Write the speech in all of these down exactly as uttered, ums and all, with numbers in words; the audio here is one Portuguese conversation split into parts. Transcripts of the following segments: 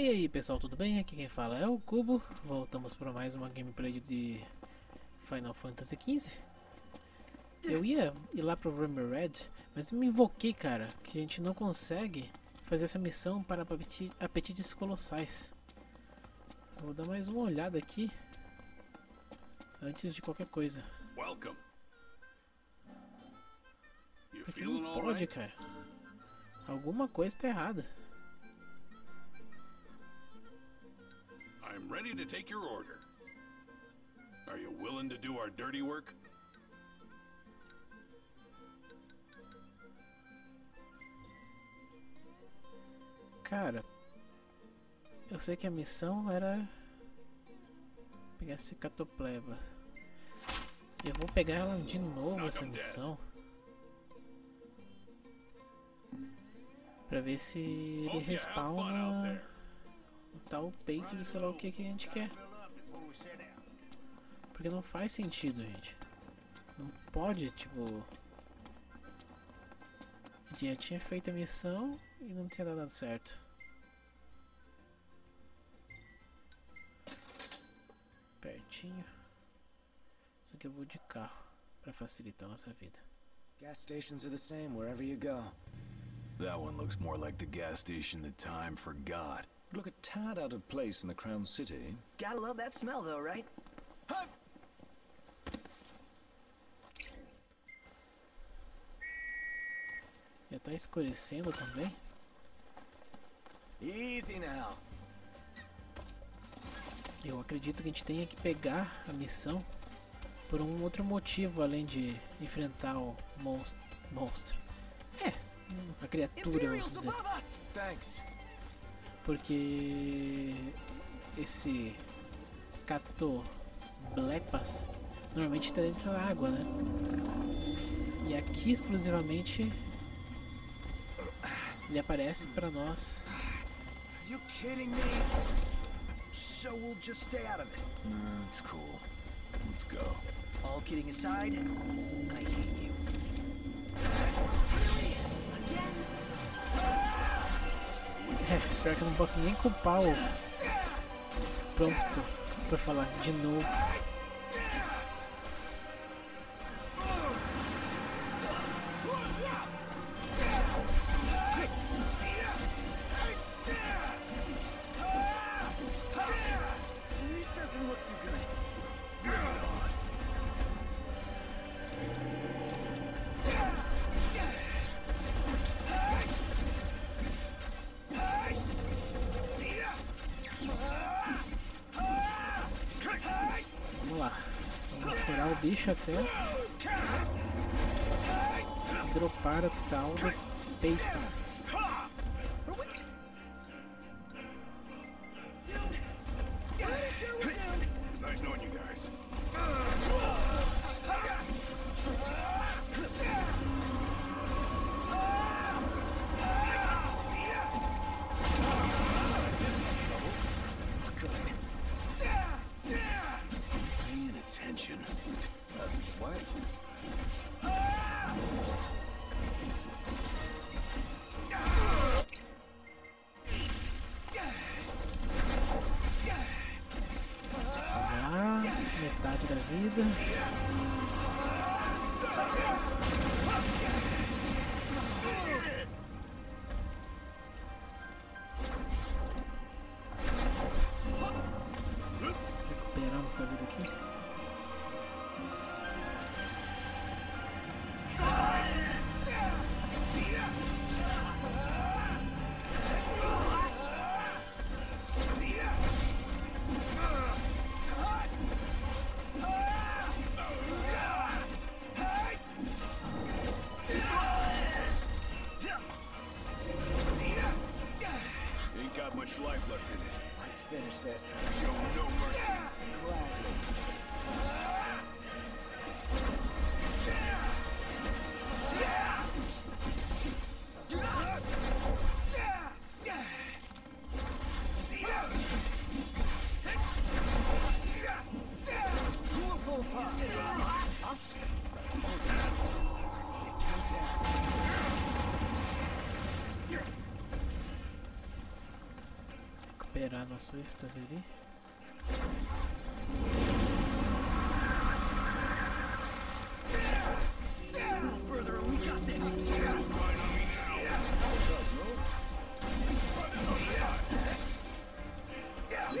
E aí pessoal, tudo bem? Aqui quem fala é o Cubo. Voltamos para mais uma gameplay de Final Fantasy quinze. Eu ia ir lá para o Rumble Red, mas me invoquei, cara, que a gente não consegue fazer essa missão para apetites colossais. Vou dar mais uma olhada aqui antes de qualquer coisa. Porque não pode, cara. Alguma coisa está errada. I'm ready to take your order. Are you willing to do our dirty work? Cara, eu sei que a missão era pegar esse Catoblepas. Eu vou pegar ela de novo, essa missão, pra ver se ele respawna o tal peito de sei lá o que que a gente quer. Porque não faz sentido, gente. Não pode, tipo... A gente já tinha feito a missão e não tinha dado certo. Pertinho. Só que eu vou de carro para facilitar a nossa vida. Gas stations are the same wherever you go. That one looks more like the gas station the time forgot. Look a tad out of place in the Crown City. Gotta love that smell though, right? Huh! Já tá escurecendo também. Easy now. Eu acredito que a gente tenha que pegar a missão por um outro motivo além de enfrentar o monstro. monstro. É, a criatura, vamos dizer. Porque esse Catoblepas normalmente está dentro da água, né? E aqui exclusivamente ele aparece para nós. You kidding me? So we'll just stay out of it. Mm, it's cool. Let's go. All kidding aside, I hate you. É, pior que eu não posso nem culpar o Prompto para falar de novo. O bicho até dropar o tal do peito. Vida. Recuperando essa vida aqui. Finish this. Show no mercy. Gladly. recuperar nosso êxtase ali.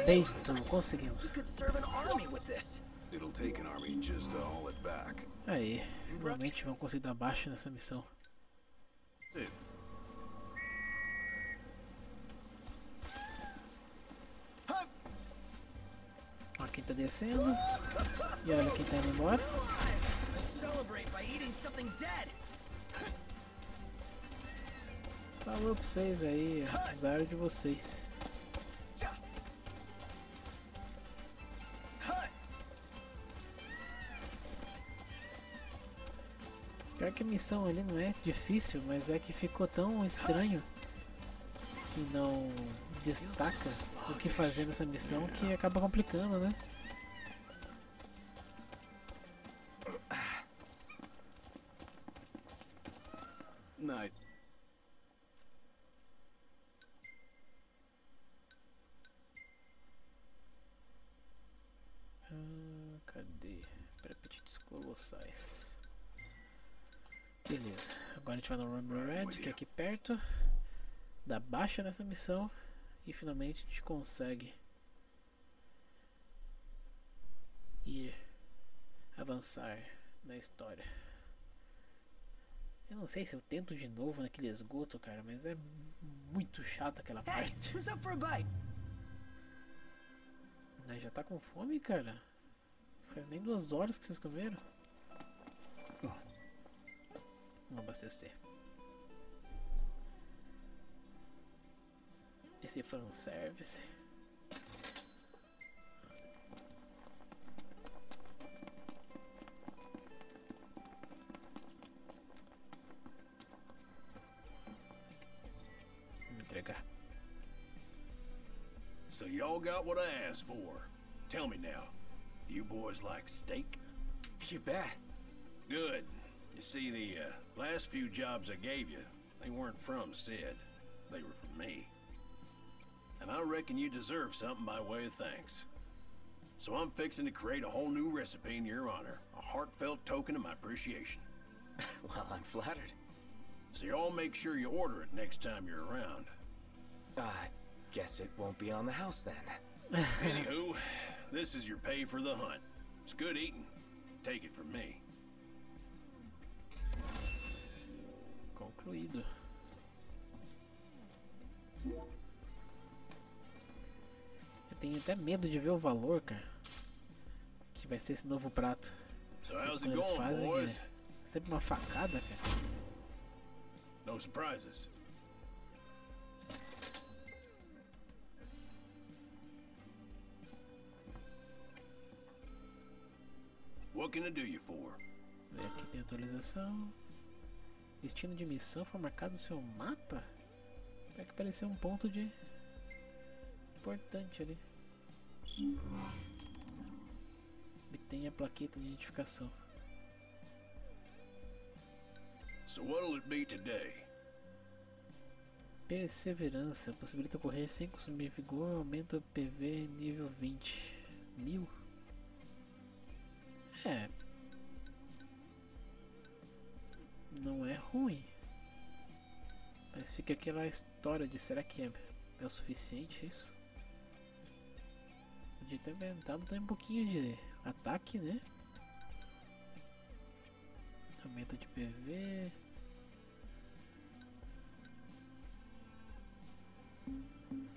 Feito, conseguimos. Aí, finalmente vamos conseguir dar baixa nessa missão. Olha quem tá descendo. E olha quem tá indo embora. Falou pra vocês aí, apesar de vocês. Pior que a missão ali não é difícil, mas é que ficou tão estranho que não destaca o que fazer nessa missão que acaba complicando, né? Night. Ah, cadê? Para pedidos colossais. Beleza, agora a gente vai no Rumble Red, que é aqui perto, dá baixa nessa missão e finalmente a gente consegue ir avançar na história. Eu não sei se eu tento de novo naquele esgoto, cara, mas é muito chato aquela parte. Mas já tá com fome, cara? Faz nem duas horas que vocês comeram. Vamos abastecer. Esse fanservice. Vamos entregar. So y'all got what I asked for. Tell me now, you boys like steak? You bet. Good. You see, the uh, last few jobs I gave you, they weren't from Sid. They were from me. And I reckon you deserve something by way of thanks. So I'm fixing to create a whole new recipe in your honor. A heartfelt token of my appreciation. Well, I'm flattered. So y'all make sure you order it next time you're around. I uh, guess it won't be on the house then. Anywho, this is your pay for the hunt. It's good eating. Take it from me. Concluído. Eu tenho até medo de ver o valor, cara, que vai ser esse novo prato. Então, como eles fazem, é sempre uma facada, cara. No surprises. What can I do you for? Aqui tem atualização. Destino de missão foi marcado no seu mapa? Será que apareceu um ponto de... importante ali. Obtenha a plaqueta de identificação. So what'll it be today? Perseverança. Possibilita correr sem consumir vigor. Aumenta o P V nível vinte mil. É... não é ruim, mas fica aquela história de será que é, é o suficiente isso? Podia ter aumentado também um pouquinho de ataque, né? Aumenta de P V.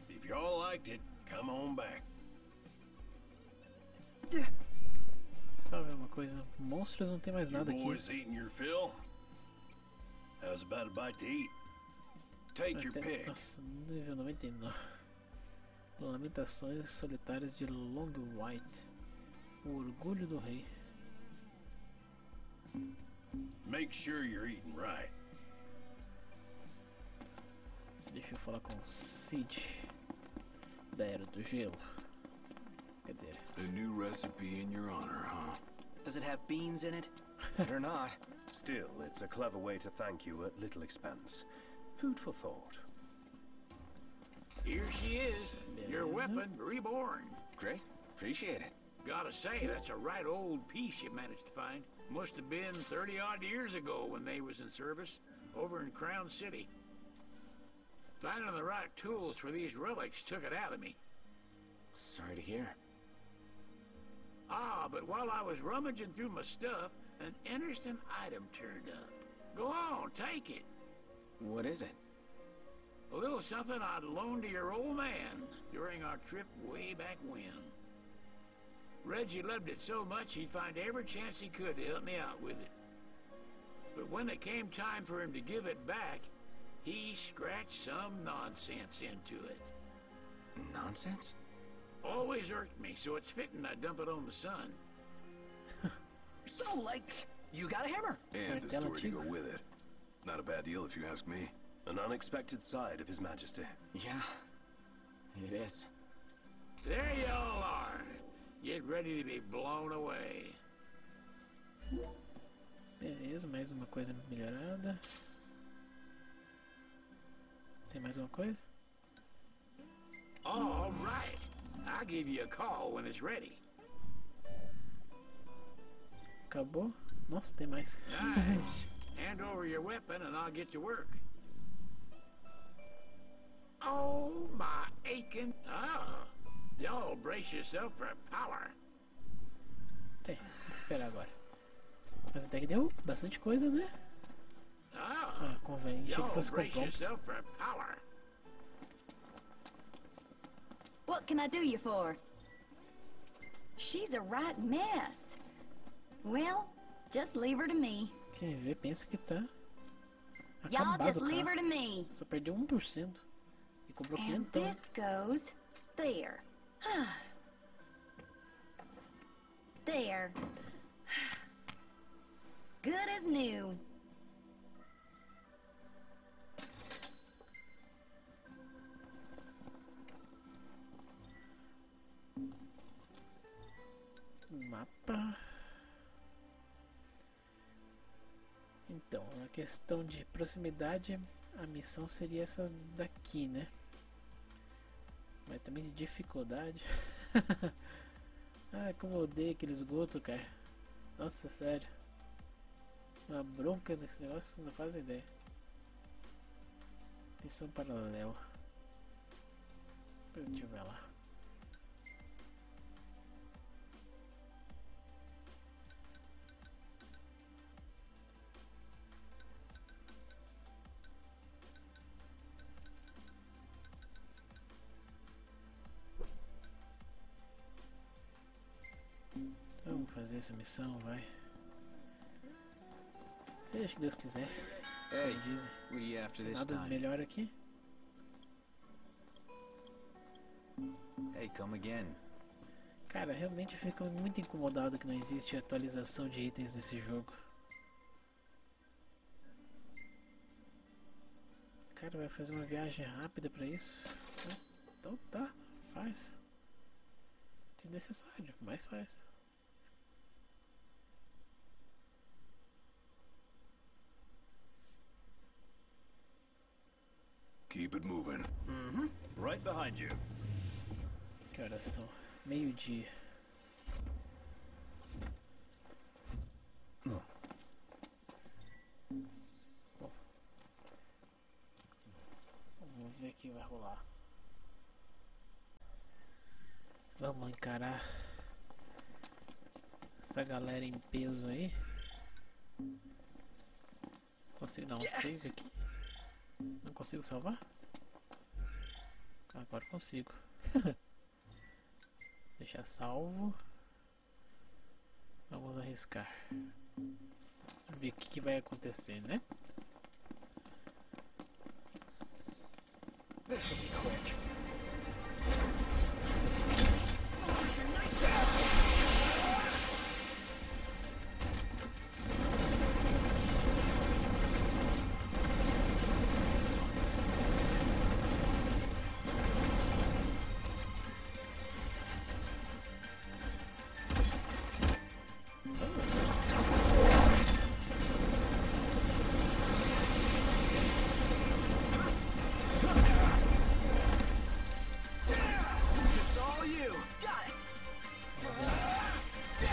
If y'all liked it, come on back. Sabe uma coisa? Monstros não tem mais nada aqui. How's about a bite to eat? Take your pick. Nossa, nível noventa e nove. Lamentações solitárias de Long White. O orgulho do rei. Make sure you're eating right. Deixa eu falar com o Sid da Era do Gelo. Cadê ele? A new recipe in your honor, huh? Does it have beans in it? Or not? Still, it's a clever way to thank you at little expense. Food for thought. Here she is. Your weapon reborn. Great. Appreciate it. Gotta say, that's a right old piece you managed to find. Must have been thirty-odd years ago when they was in service, over in Crown City. Finding the right tools for these relics took it out of me. Sorry to hear. Ah, but while I was rummaging through my stuff, an interesting item turned up. Go on, take it. What is it? A little something I'd loaned to your old man during our trip way back when. Reggie loved it so much he'd find every chance he could to help me out with it. But when it came time for him to give it back, he scratched some nonsense into it. Nonsense? Always irked me, so it's fitting I dump it on the sun. So, like, you got a hammer. And the story to go with it. Not a bad deal if you ask me. An unexpected side of His Majesty. Yeah, it is. There you all are. Get ready to be blown away. Beleza, mais uma coisa melhorada. Tem mais uma coisa? All right. I'll give you a call when it's ready. Acabou? Nossa, tem mais. Nice. Hand over your weapon and I'll get to work. Oh, my aching. Ah. Y'all brace yourself for power. Tem, tem que esperar agora. Mas até que deu bastante coisa, né? Ah, convém. Achei que fosse com Prompto. What can I do you for? She's a right mess. Well, just leave her to me. Quem vê pensa que tá acabado, y'all just leave her to me. Só perdeu um por cento e comprou quinhentos. And this goes there. There. Good as new. Mapa. Então, a questão de proximidade, a missão seria essas daqui, né? Mas também de dificuldade. Ah, como eu odeio aquele esgoto, cara. Nossa, sério. Uma bronca nesse negócio, vocês não fazem ideia. Missão paralela. Deixa eu ver lá. Fazer essa missão, vai. Seja o que Deus quiser. Hey, what are you after this time? Nada melhor aqui. Hey, come again. Cara, realmente fico muito incomodado que não existe atualização de itens nesse jogo. Cara, vai fazer uma viagem rápida pra isso? Então tá, faz. Desnecessário, mas faz. Keep it moving. Mm-hmm. Right behind you. Que horas são? Meio-dia. Oh. Bom. Vamos ver o que vai rolar. Vamos encarar essa galera em peso aí. Consigo dar um save aqui? Não consigo salvar? Agora consigo. Deixar salvo. Vamos arriscar. Vamos ver o que, que vai acontecer, né? Deixa eu ver.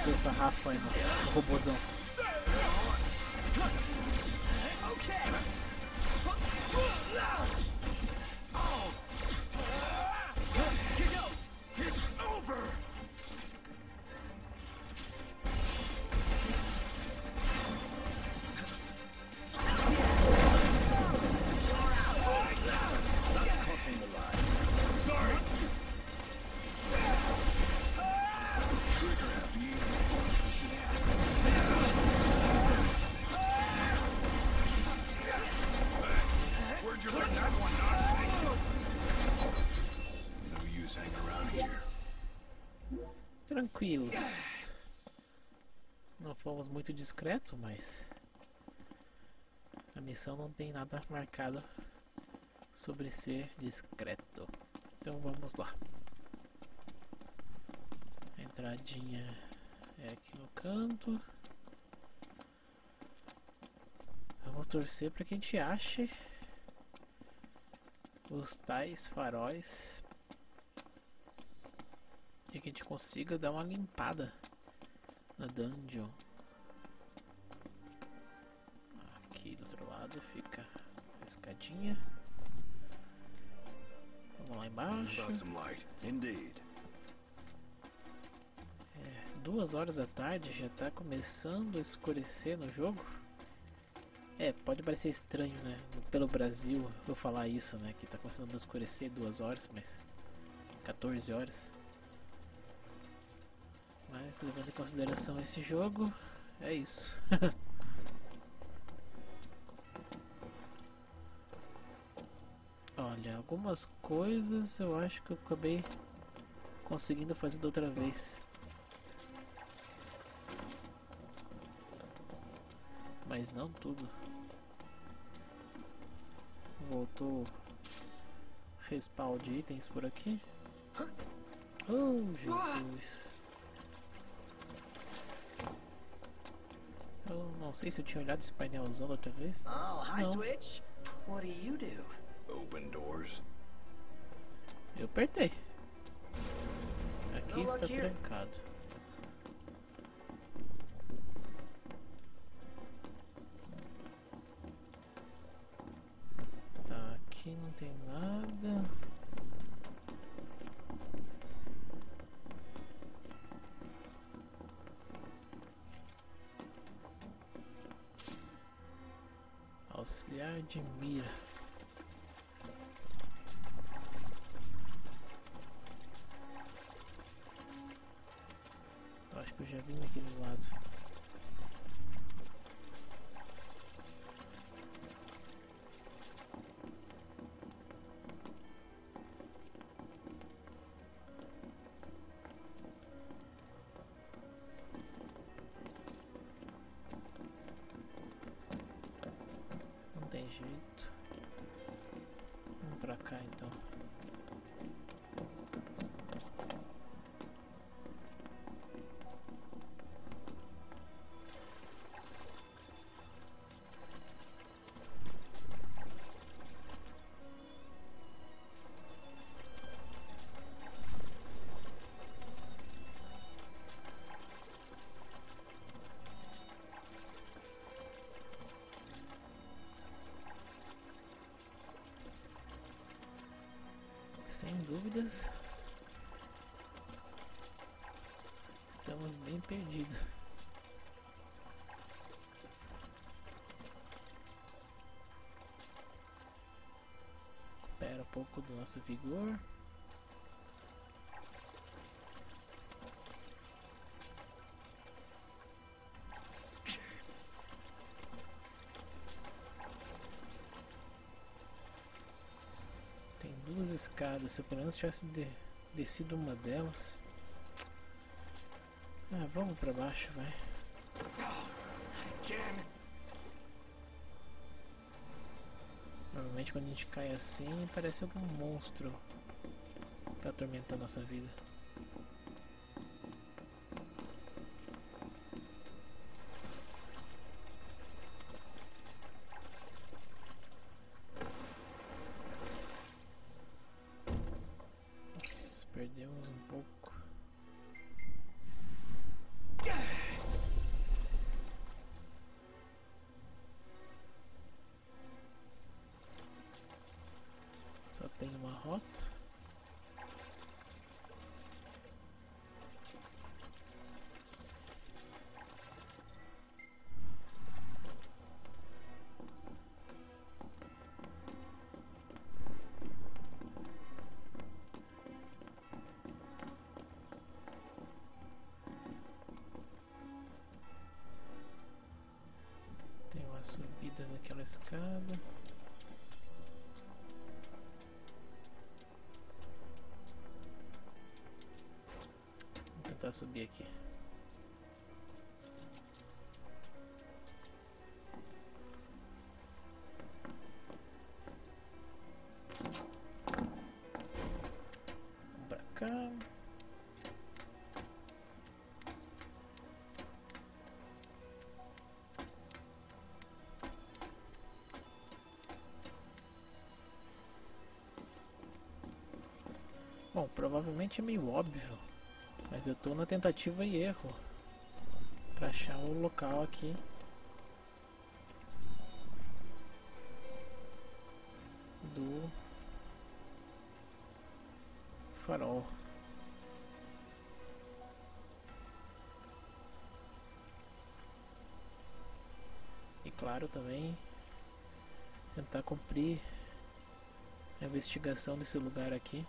seu sarrafo aí, mano. Robôzão. Tranquilos. Não fomos muito discreto, mas a missão não tem nada marcado sobre ser discreto. Então vamos lá. A entradinha é aqui no canto. Vamos torcer para que a gente ache os tais faróis e que a gente consiga dar uma limpada na dungeon. Aqui do outro lado fica a escadinha. Vamos lá embaixo. É, duas horas da tarde, já está começando a escurecer no jogo. É, pode parecer estranho, né? Pelo Brasil eu falar isso, né? Que está começando a escurecer duas horas, mas quatorze horas. Mas levando em consideração esse jogo, é isso. Olha, algumas coisas eu acho que eu acabei conseguindo fazer da outra vez. Mas não tudo. Voltou respawn de itens por aqui. Oh, Jesus. Eu não sei se eu tinha olhado esse painelzão da outra vez. Oh, hi, Switch. What do you do? Open doors. Eu apertei. Aqui está trancado. Tá, aqui não tem nada. Auxiliar de mira. Eu acho que eu já vim daquele lado. Jeito. Vamos pra cá então. Sem dúvidas, estamos bem perdidos. Recupera um pouco do nosso vigor. Duas escadas, se eu pelo menos tivesse de, descido uma delas. Ah, vamos pra baixo, vai. Normalmente quando a gente cai assim, parece algum monstro pra atormentar nossa vida. Perdemos um pouco. what? Tem uma subida naquela escada. Vou tentar subir aqui. Vamos pra cá. Bom, provavelmente é meio óbvio, mas eu tô na tentativa e erro pra achar o local aqui. Do farol. E claro também tentar cumprir a investigação desse lugar aqui.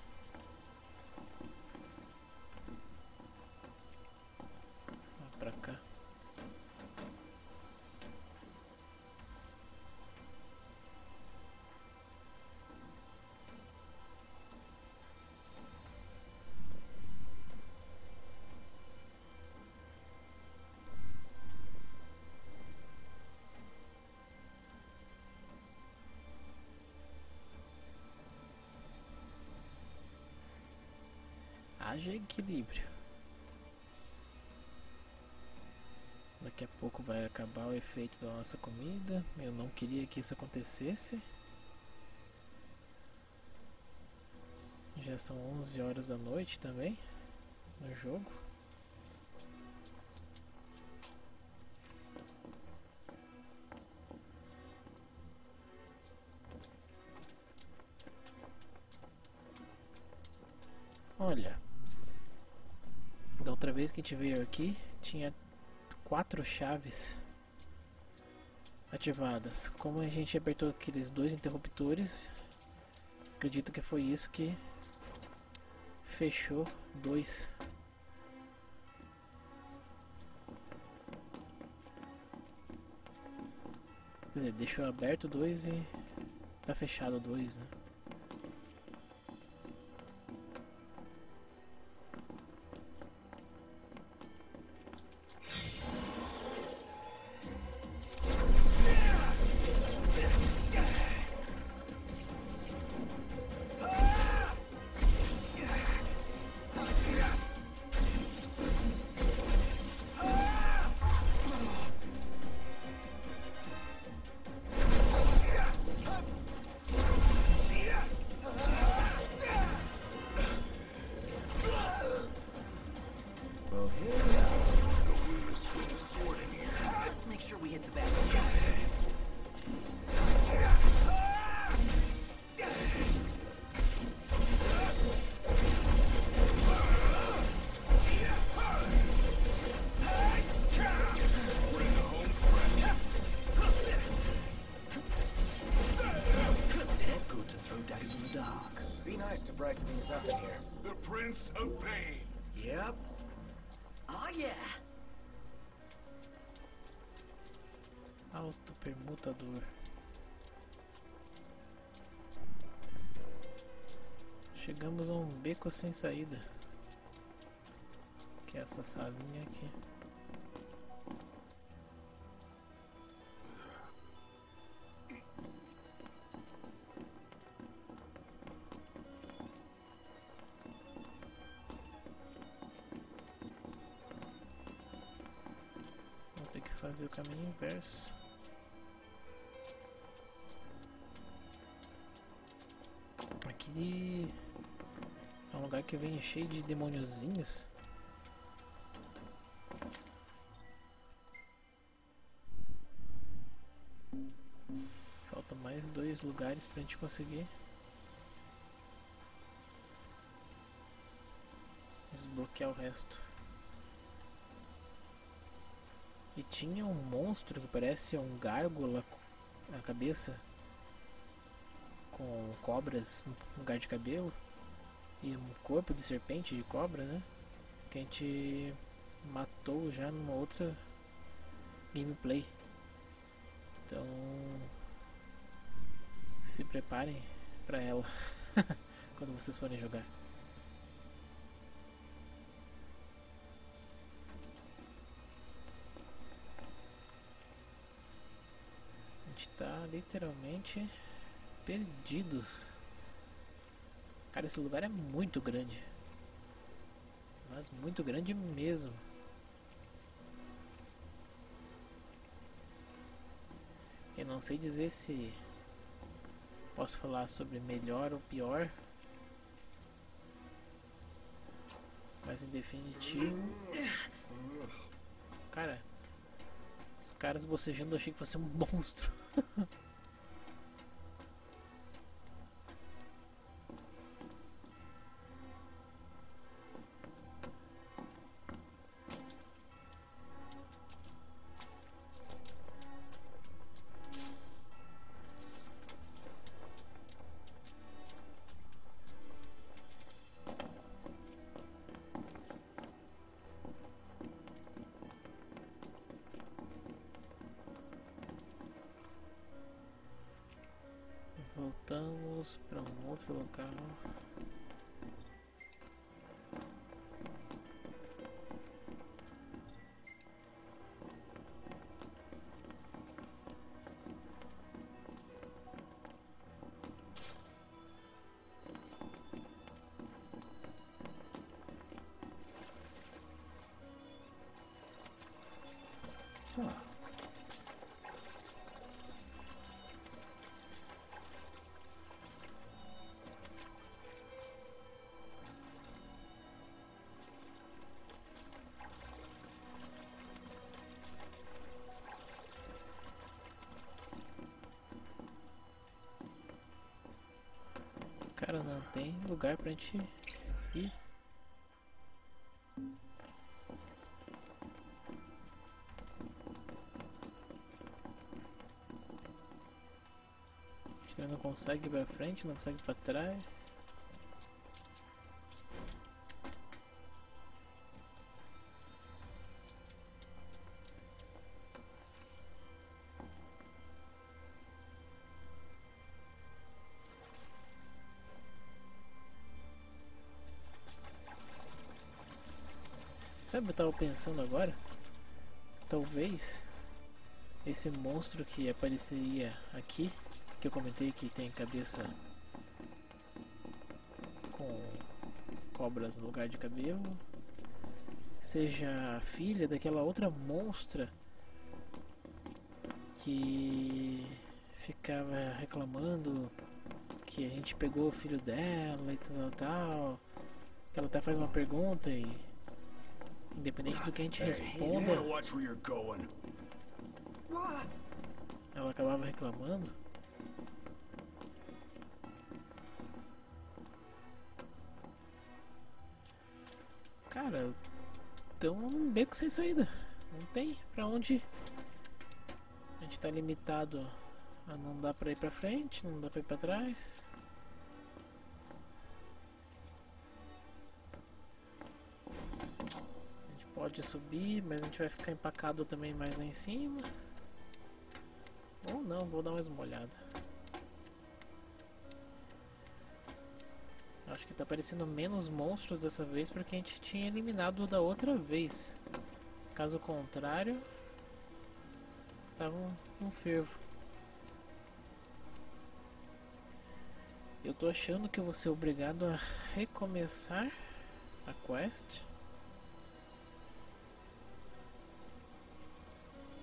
Haja equilíbrio. Daqui a pouco vai acabar o efeito da nossa comida. Eu não queria que isso acontecesse. Já são onze horas da noite também no jogo. Olha, da outra vez que a gente veio aqui, tinha quatro chaves ativadas. Como a gente apertou aqueles dois interruptores, acredito que foi isso que fechou dois. Quer dizer, deixou aberto dois e tá fechado dois, né? Up in here. The Prince of Pain. Yep. Oh yeah. Autopermutador. Chegamos a um beco sem saída. Que é essa salinha aqui. Fazer o caminho inverso. Aqui é um lugar que vem cheio de demôniozinhos. Faltam mais dois lugares pra gente conseguir desbloquear o resto. E tinha um monstro que parece um gárgula na cabeça, com cobras no lugar de cabelo e um corpo de serpente de cobra, né? Que a gente matou já numa outra gameplay. Então se preparem pra ela quando vocês forem jogar. A gente tá literalmente perdidos. Cara, esse lugar é muito grande, mas muito grande mesmo. Eu não sei dizer se posso falar sobre melhor ou pior, mas em definitivo, cara, os caras bocejando, eu achei que fosse um monstro. Voltamos para um outro local. Ah. Cara, não tem lugar pra gente ir. A gente não consegue ir pra frente, não consegue ir pra trás. Sabe o que eu tava pensando agora? Talvez esse monstro que apareceria aqui, que eu comentei que tem cabeça com cobras no lugar de cabelo, seja a filha daquela outra monstra que ficava reclamando que a gente pegou o filho dela e tal, tal, que ela até faz uma pergunta e independente do que a gente responda, ela acabava reclamando. Cara, estão num beco sem saída. Não tem pra onde ir. A gente tá limitado a não dá pra ir pra frente, não dá pra ir pra trás. Pode subir, mas a gente vai ficar empacado também mais lá em cima. Ou não, vou dar mais uma olhada. Acho que tá aparecendo menos monstros dessa vez porque a gente tinha eliminado da outra vez. Caso contrário, tava um, um fervo. Eu tô achando que eu vou ser obrigado a recomeçar a quest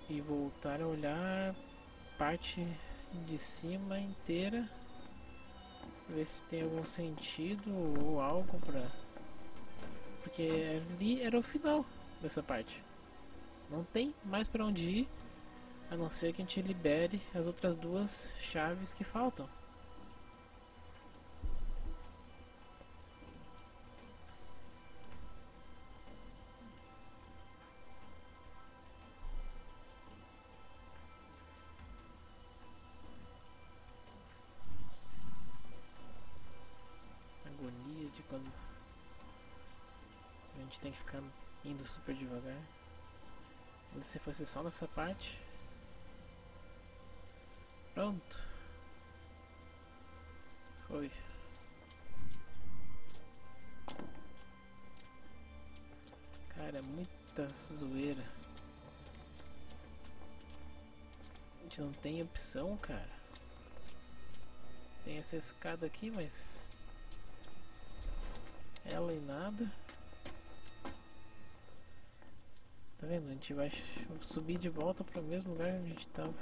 e voltar a olhar parte de cima inteira, ver se tem algum sentido ou algo pra... Porque ali era o final dessa parte. Não tem mais pra onde ir, a não ser que a gente libere as outras duas chaves que faltam. A gente tem que ficar indo super devagar. Se fosse só nessa parte. Pronto. Foi. Cara, muita zoeira. A gente não tem opção, cara. Tem essa escada aqui, mas ela e nada. Tá vendo? A gente vai subir de volta para o mesmo lugar onde a gente estava.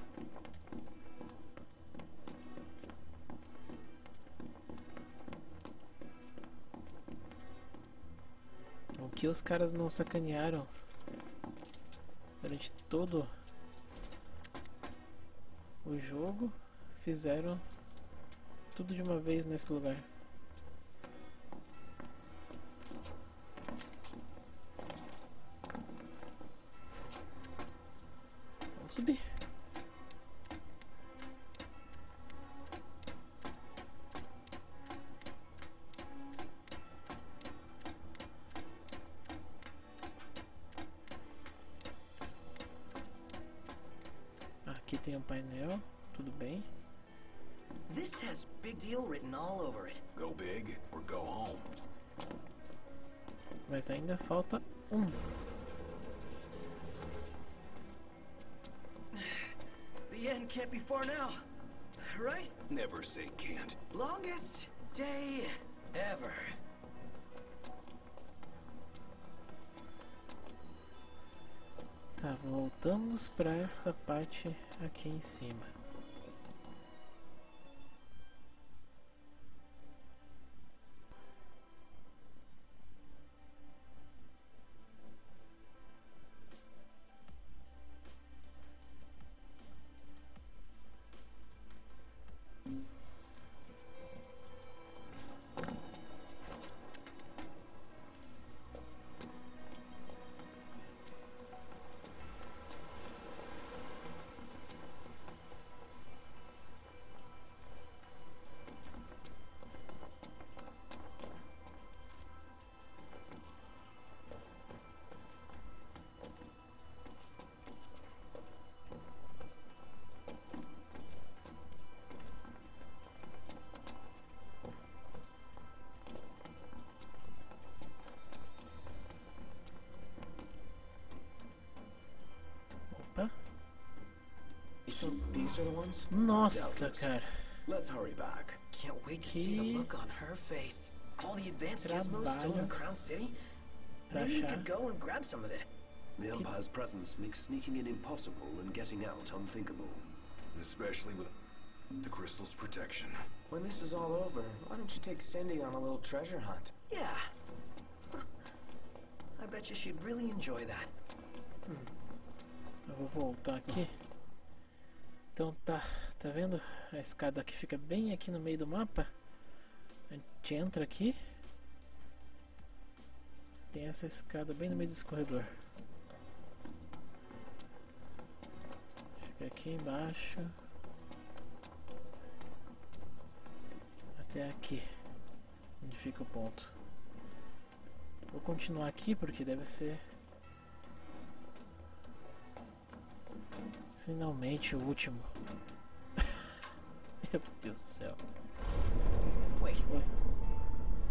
O que os caras não sacanearam durante todo o jogo, fizeram tudo de uma vez nesse lugar. Subir. Aqui tem um painel, tudo bem. This has big deal written all over it. Go big or go home. Mas ainda falta um. The end can't be far now, right? Never say can't. Longest day ever. Tá, voltamos para esta parte aqui em cima. Nossa, cara. Let's hurry back. Can't wait to see the look on her face. All the advanced gizmos still in Crown City? Maybe we could go and grab some of it. The Empire's presence makes sneaking in impossible and getting out unthinkable. Especially with the crystal's protection. When this is all over, why don't you take Cindy on a little treasure hunt? Yeah. I bet you she'd really enjoy that. Eu vou voltar aqui. Então tá, tá vendo? A escada aqui fica bem aqui no meio do mapa. A gente entra aqui. Tem essa escada bem no meio desse corredor. Fica aqui embaixo. Até aqui. Onde fica o ponto. Vou continuar aqui porque deve ser... Finalmente o último. Meu Deus do céu. Wait. Oi.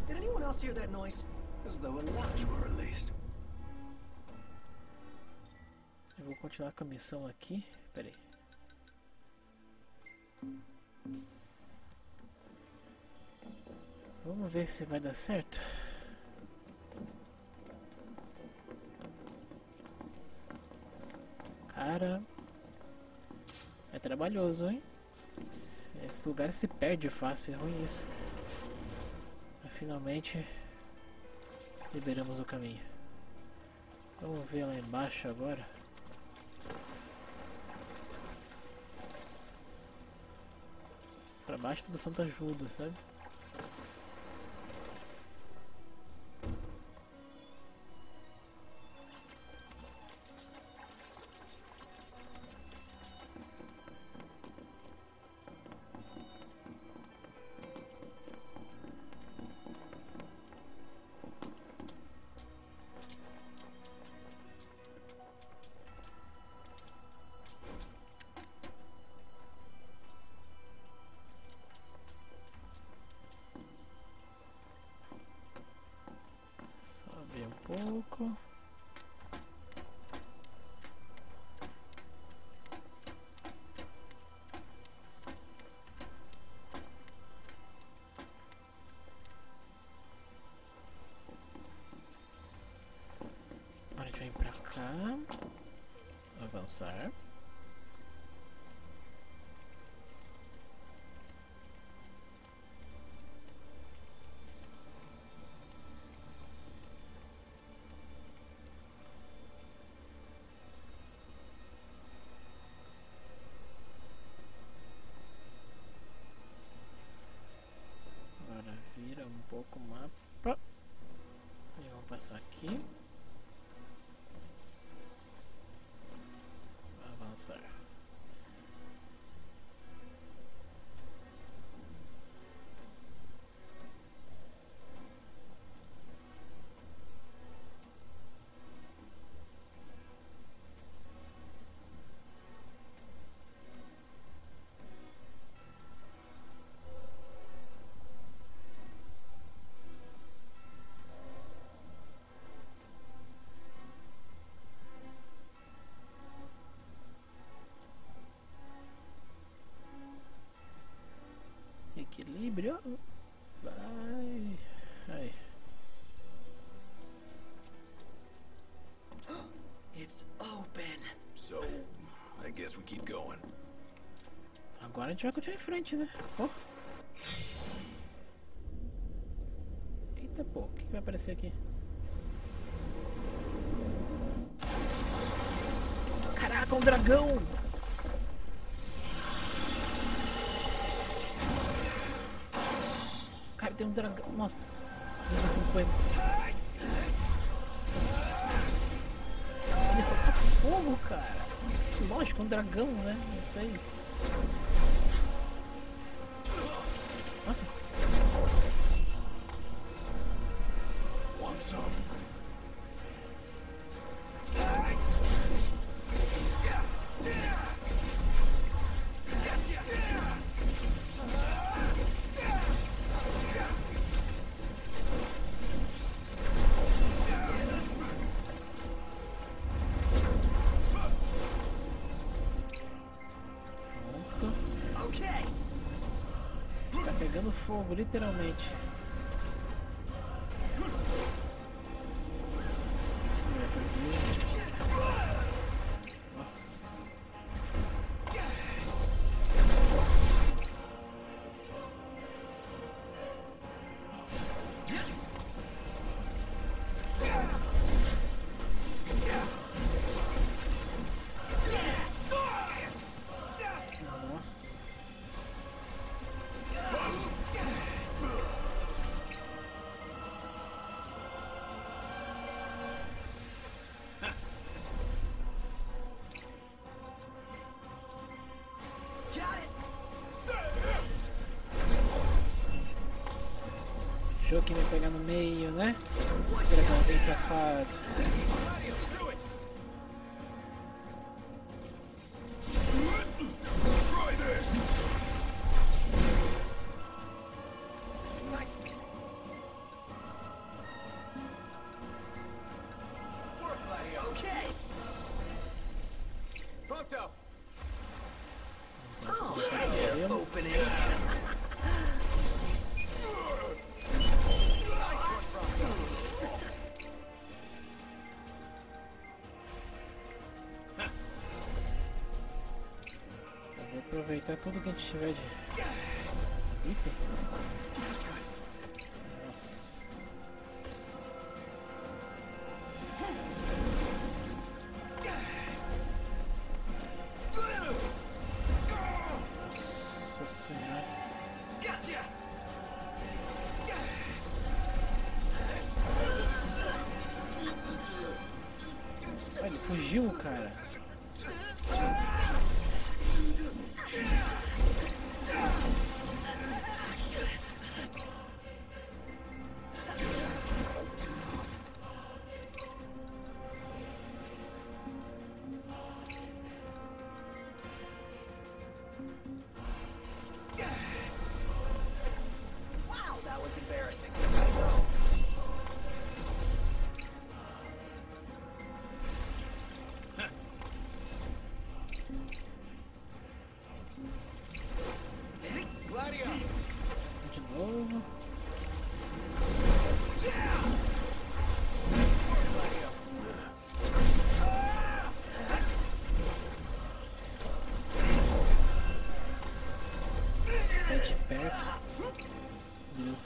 Did anyone else hear that noise? As though a latch were released. Eu vou continuar com a missão aqui. Pera aí. Vamos ver se vai dar certo. Cara, é trabalhoso, hein? Esse lugar se perde fácil, é ruim isso. Mas finalmente liberamos o caminho. Vamos ver lá embaixo agora. Pra baixo do Santa Ajuda, sabe? tampoco. Ahora yo voy para acá. Avanzar. Pouco mapa e vamos passar aqui, avançar. Equilíbrio. Vai. Aí. It's open. So, I guess we keep going. Agora a gente vai continuar em frente, né? Oh. Eita, pô, o que vai aparecer aqui? Caraca, um dragão! Tem um dragão. Nossa, cinquenta. Ele solta fogo, cara. Lógico, é um dragão, né? Não sei. Nossa. Fogo, literalmente. Nossa. Nossa. Que me pegar no meio, né? Dragãozinho safado. Prompto. Oh, yeah, open it. Aproveitar tudo que a gente tiver de item. Nossa. Nossa senhora. Olha, ele fugiu, cara. Wow, that was embarrassing. I know.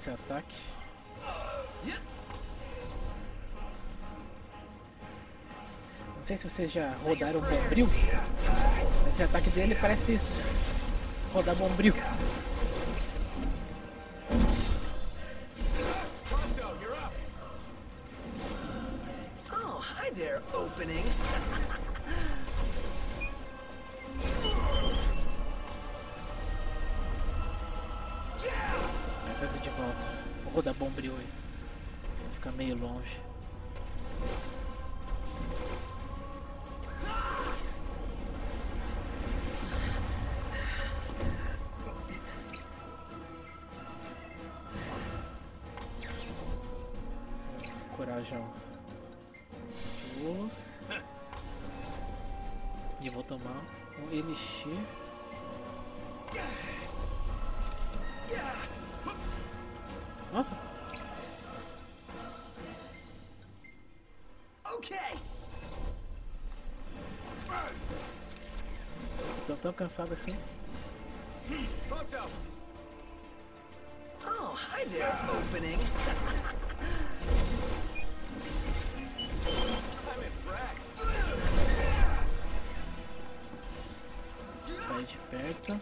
esse ataque. Não sei se vocês já rodaram o bombril. Esse ataque dele parece isso. Rodar bombril. Oh, hi there, opening. Vai de volta. Vou rodar bombril aí. Fica meio longe. Corajão. E eu vou tomar um elixir. Nossa. Vocês estão tão cansados assim? Oh, hi there, opening. Sai de perto.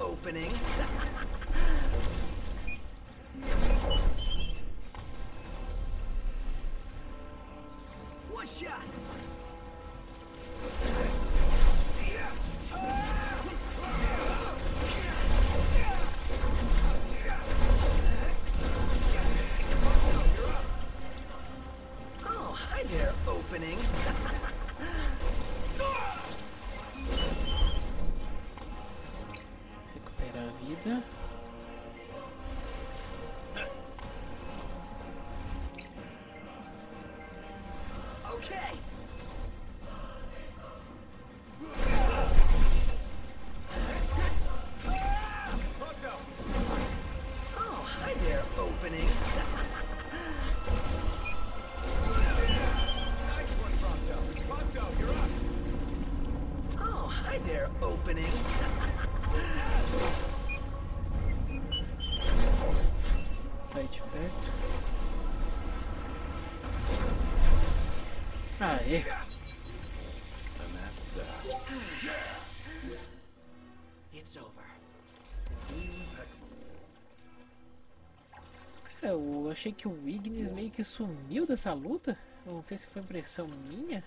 Opening. One shot. Oh, hi there, opening. Vida. Okay. Oh, hi there, opening. Nice one, Prompto. Prompto, you're up. Oh, hi there, opening. De perto. Aê! Cara, eu achei que o Ignis meio que sumiu dessa luta. Eu não sei se foi impressão minha,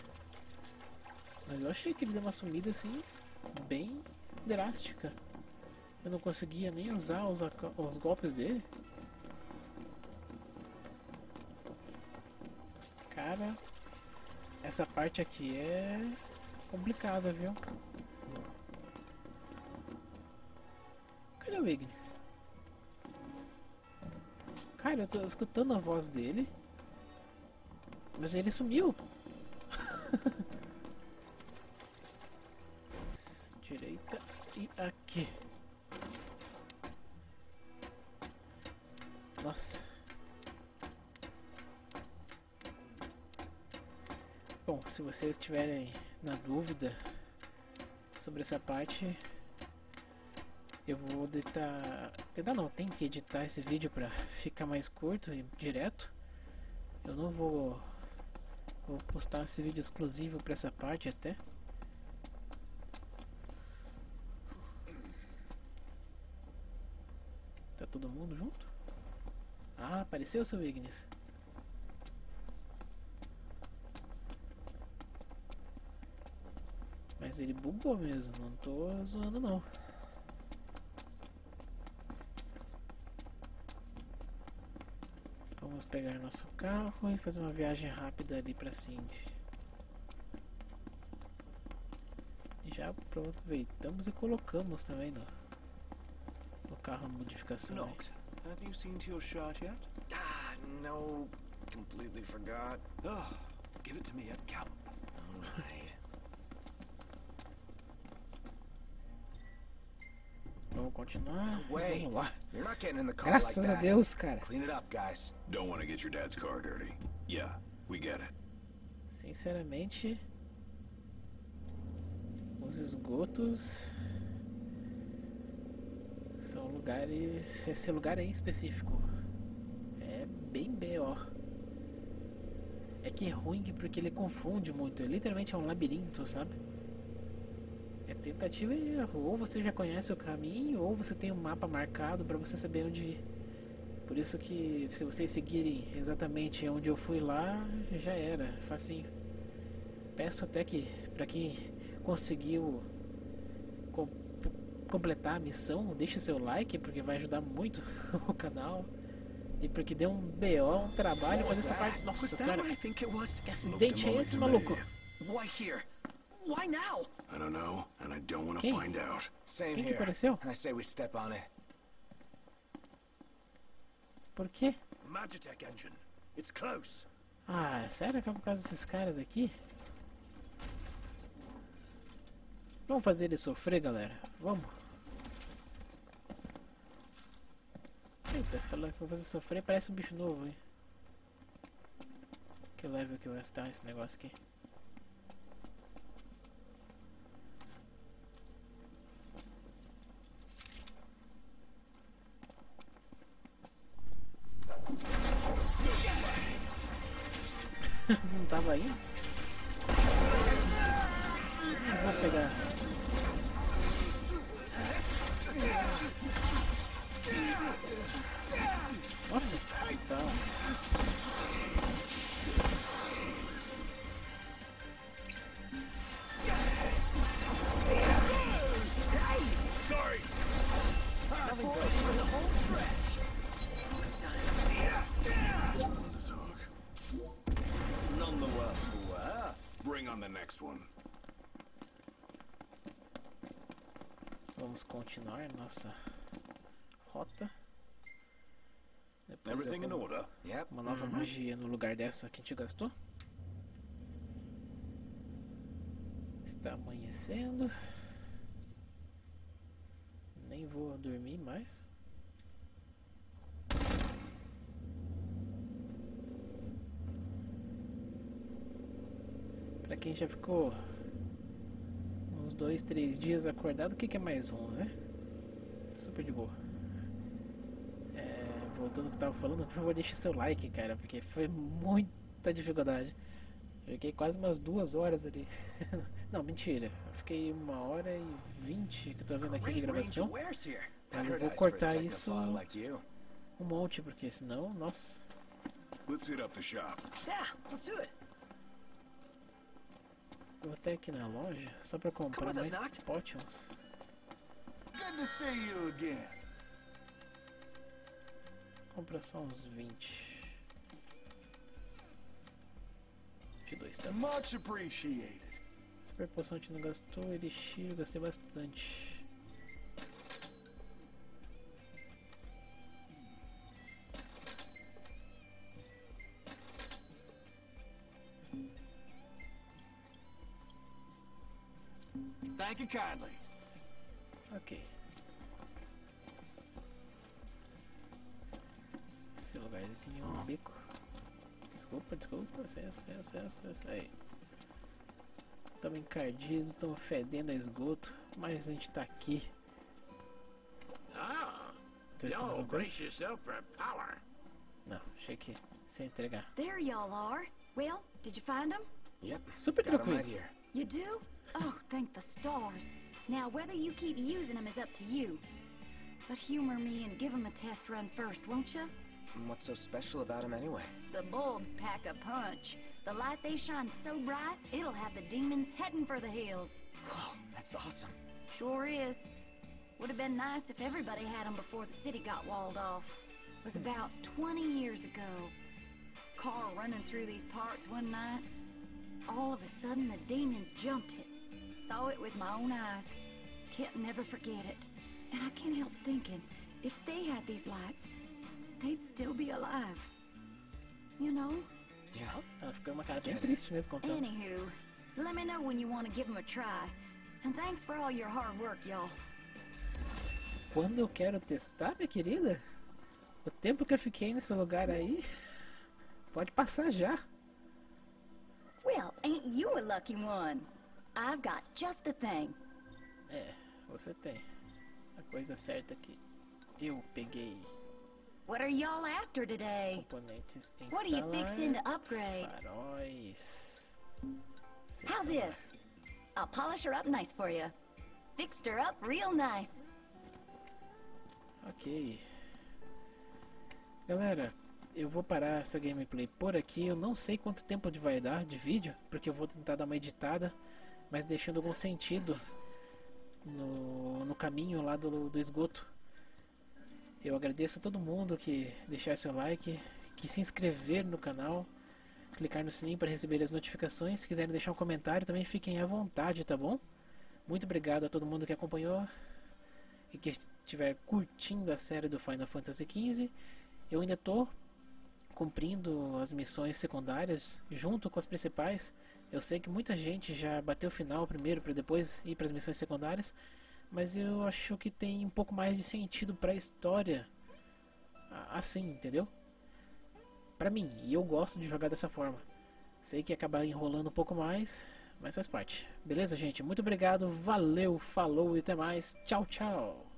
mas eu achei que ele deu uma sumida assim, bem drástica. Eu não conseguia nem usar os, os golpes dele. Cara, essa parte aqui é complicada, viu? Cadê o Ignis? Cara, eu tô escutando a voz dele, mas ele sumiu. Direita e aqui. Nossa. Bom, se vocês estiverem na dúvida sobre essa parte, eu vou editar, tentar não, tem que editar esse vídeo para ficar mais curto e direto. Eu não vou, vou postar esse vídeo exclusivo para essa parte até. Tá todo mundo junto? Ah, apareceu o seu Ignis. mas ele bugou mesmo, não tô zoando não. Vamos pegar nosso carro e fazer uma viagem rápida ali pra Cindy. Já aproveitamos e colocamos também no, no carro a modificação. Nox, have you seen to your shirt yet? Ah, no, completely forgot. Oh, give it to me at camp. All right. Vamos continuar. Vamos lá. Graças a Deus, cara. Clean it up, guys. Don't want to get your dad's car dirty. Yeah, we get it. Sinceramente, os esgotos são lugares. Esse lugar aí em específico é bem B O. É que é ruim porque ele confunde muito. Ele literalmente é um labirinto, sabe? É tentativa e erro. Ou você já conhece o caminho, ou você tem um mapa marcado pra você saber onde ir. Por isso que se vocês seguirem exatamente onde eu fui lá, já era, facinho. Peço até que pra quem conseguiu comp completar a missão, deixe seu like, porque vai ajudar muito o canal. E porque deu um B O, um trabalho fazer essa parte. Nossa senhora, que acidente é esse, maluco? Why here? Why now? I don't know, and I don't want to find out. Same here. I say we step on it. Por quê? Magitech engine. It's close. Ah, sério que é por causa desses caras aqui? Vamos fazer ele sofrer, galera. Vamos. Eita, falar que vou fazer sofrer parece um bicho novo, hein? Que level que eu gastar esse negócio aqui? Não tava aí? Não vou pegar. Nossa, tá. Sorry. None the worse for wear. Bring on the next one. Vamos continuar nossa rota. Depois Everything in order. Uma nova mm-hmm. magia no lugar dessa que a gente gastou. Está amanhecendo. Nem vou dormir mais. Pra quem já ficou uns dois, três dias acordado, o que, que é mais um, né? Super de boa. Voltando ao que eu tava falando, por favor deixe seu like, cara, porque foi muita dificuldade. Fiquei quase umas duas horas ali. Não, mentira. Eu fiquei uma hora e vinte que eu tô vendo aqui de gravação. Mas eu vou cortar isso um monte, porque senão, nossa. Vou até aqui na loja, só pra comprar mais potions. Compra só uns vinte. vinte e dois, tá? Super poção a gente não gastou, elixir eu gastei bastante. Thank you kindly. Ok. Esse lugarzinho, um bico. Desculpa, desculpa, licença, licença, licença. Aí. Tamo encardido, tamo fedendo a esgoto, mas a gente tá aqui. Ah, então, brace yourself for power. Não, achei que sem entregar. There y'all are. Well, did you find them? Yep. Super tranquilo. You do? Oh, thank the stars. Now whether you keep using them is up to you. But humor me and give them a test run first, won't you? And what's so special about him anyway? The bulbs pack a punch. The light they shine so bright, it'll have the demons heading for the hills. Whoa, that's awesome. Sure is. Would have been nice if everybody had them before the city got walled off. It was about twenty years ago. Car running through these parts one night. All of a sudden, the demons jumped it. Saw it with my own eyes. Can't never forget it. And I can't help thinking, if they had these lights, they'd still be alive. You know? Yeah. Ela ficou uma cara bem triste mesmo contando. Anywho, let me know when you want to give them a try. And thanks for all your hard work, y'all. Quando eu quero testar, minha querida? O tempo que eu fiquei nesse lugar aí, pode passar já. Well, ain't you a lucky one? I've got just the thing. É, você tem a coisa certa aqui. Eu peguei. What are y'all after today? Componentes instalar. What are you fixing to upgrade? Faróis. How's this? I'll polish her up nice for you. Fixed her up real nice. Ok. Galera, eu vou parar essa gameplay por aqui. Eu não sei quanto tempo vai dar de vídeo, porque eu vou tentar dar uma editada, mas deixando algum sentido no, no caminho lá do, do esgoto. Eu agradeço a todo mundo que deixar seu like, que se inscrever no canal, clicar no sininho para receber as notificações. Se quiserem deixar um comentário também, fiquem à vontade, tá bom? Muito obrigado a todo mundo que acompanhou e que estiver curtindo a série do Final Fantasy quinze. Eu ainda estou cumprindo as missões secundárias junto com as principais. Eu sei que muita gente já bateu o final primeiro para depois ir para as missões secundárias, mas eu acho que tem um pouco mais de sentido para a história assim, entendeu? Para mim, e eu gosto de jogar dessa forma. Sei que acabar enrolando um pouco mais, mas faz parte. Beleza, gente? Muito obrigado, valeu, falou e até mais. Tchau, tchau!